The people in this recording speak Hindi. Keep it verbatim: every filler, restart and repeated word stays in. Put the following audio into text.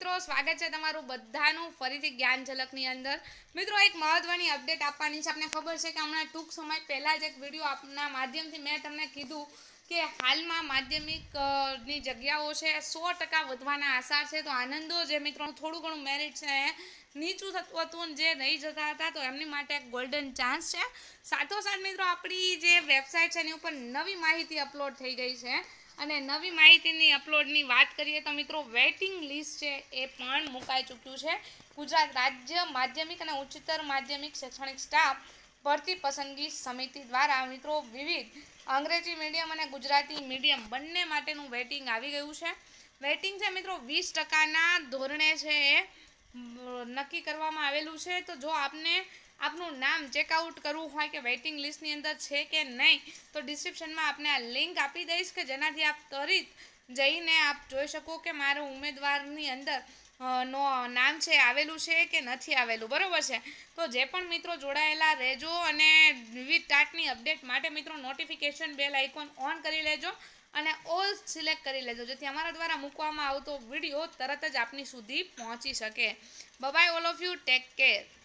मित्रों स्वागत है तमारू बधानु फरीथी ज्ञान झलकनी अंदर। मित्रों एक महत्वनी अपडेट आपवानी छे। आपने खबर है कि हमणा टूंक समय पहला ज एक विडियो आपना माध्यमथी मैं तमने कीधुं कि हाल में माध्यमिक नी जग्याओ है सौ टका वधवाना आसार है। तो आनंदो जे मित्रों थोड़ू घणुं मेरिट है नीचू थतुं हतुं जे रही जता हता तो एमनी माटे एक गोल्डन चांस है। साथोसाथ मित्रों आपणी जे वेबसाइट है एनी उपर नवी माहिती अपलॉड थई गई है अने नवी माहितीनी अपलॉडनी बात करिए तो मित्रों वेइटिंग लिस्ट है ए पण मुकाई चूक्युं छे। गुजरात राज्य माध्यमिक अने उच्चतर माध्यमिक शैक्षणिक स्टाफ भर्ती पसंदगी समिति द्वारा मित्रों विविध अंग्रेजी मीडियम अने गुजराती मीडियम बंने माटेनुं वेटिंग आवी गयुं छे। वेटिंग छे मित्रों वीस टका ना धोरणे छे नक्की करवामां आवेलुं छे। तो जो आपने आपनु नाम चेकआउट करवू हो कि वेटिंग लिस्टनी अंदर है कि नहीं तो डिस्क्रिप्शन में आपने आ लिंक आपी दईश कि जेनाथी आप त्वरित जईने आप जोई शको कि मारो उम्मेदवारनी अंदर नो नाम है आवेलू है कि नहीं आवेलू। बराबर है तो जे पण मित्रों जोड़ायेला रहेजो अने विविध टाटनी अपडेट माटे मित्रों नोटिफिकेशन बेल आइकॉन ऑन करी लेजो अने ऑल सिलेक्ट करी लेजो जेथी अमारा द्वारा मूकवामां आवतो विडियो तरत ज आपनी सुधी पहोंची सके। Bye bye all of you, take care.